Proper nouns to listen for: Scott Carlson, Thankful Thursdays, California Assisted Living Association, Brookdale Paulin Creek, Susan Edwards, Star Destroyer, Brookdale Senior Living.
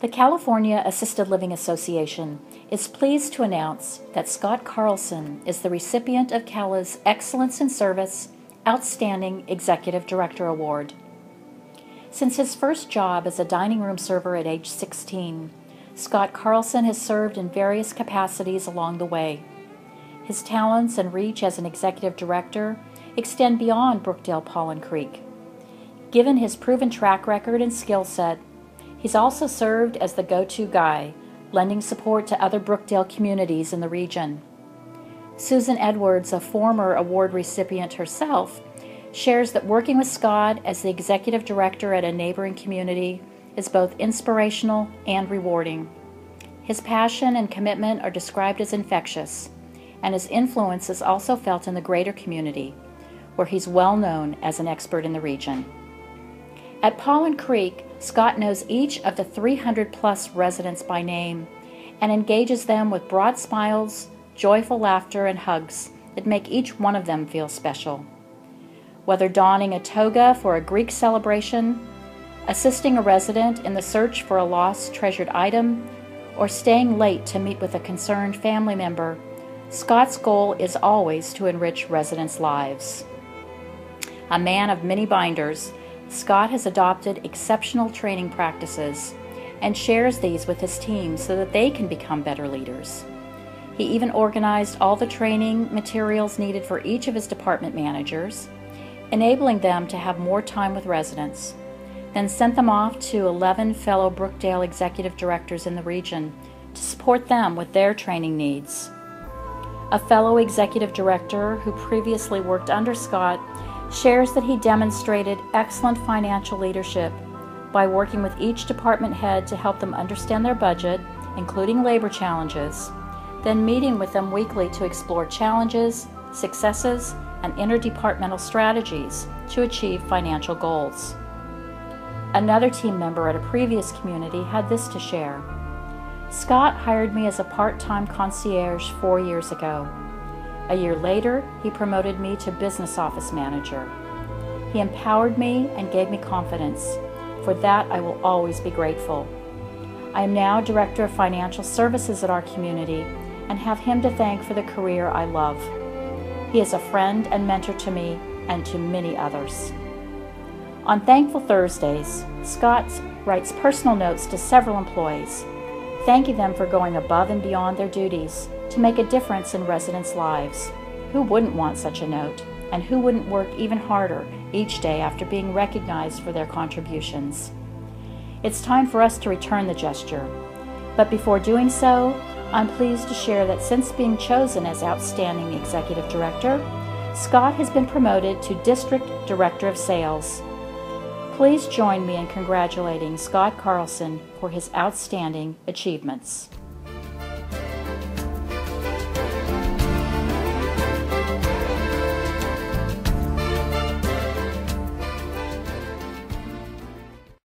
The California Assisted Living Association is pleased to announce that Scott Carlson is the recipient of CALA's Excellence in Service Outstanding Executive Director Award. Since his first job as a dining room server at age 16, Scott Carlson has served in various capacities along the way. His talents and reach as an executive director extend beyond Brookdale Pollen Creek. Given his proven track record and skill set, he's also served as the go-to guy, lending support to other Brookdale communities in the region. Susan Edwards, a former award recipient herself, shares that working with Scott as the executive director at a neighboring community is both inspirational and rewarding. His passion and commitment are described as infectious, and his influence is also felt in the greater community, where he's well known as an expert in the region. At Pollen Creek, Scott knows each of the 300-plus residents by name and engages them with broad smiles, joyful laughter, and hugs that make each one of them feel special. Whether donning a toga for a Greek celebration, assisting a resident in the search for a lost treasured item, or staying late to meet with a concerned family member, Scott's goal is always to enrich residents' lives. A man of many binders, Scott has adopted exceptional training practices and shares these with his team so that they can become better leaders. He even organized all the training materials needed for each of his department managers, enabling them to have more time with residents, then sent them off to 11 fellow Brookdale executive directors in the region to support them with their training needs. A fellow executive director who previously worked under Scott shares that he demonstrated excellent financial leadership by working with each department head to help them understand their budget, including labor challenges, then meeting with them weekly to explore challenges, successes, and interdepartmental strategies to achieve financial goals. Another team member at a previous community had this to share. Scott hired me as a part-time concierge 4 years ago. A year later, he promoted me to business office manager. He empowered me and gave me confidence. For that, I will always be grateful. I am now Director of Financial Services at our community and have him to thank for the career I love. He is a friend and mentor to me and to many others. On Thankful Thursdays, Scott writes personal notes to several employees, thanking them for going above and beyond their duties to make a difference in residents' lives. Who wouldn't want such a note? And who wouldn't work even harder each day after being recognized for their contributions? It's time for us to return the gesture. But before doing so, I'm pleased to share that since being chosen as Outstanding Executive Director, Scott has been promoted to District Director of Sales. Please join me in congratulating Scott Carlson for his outstanding achievements.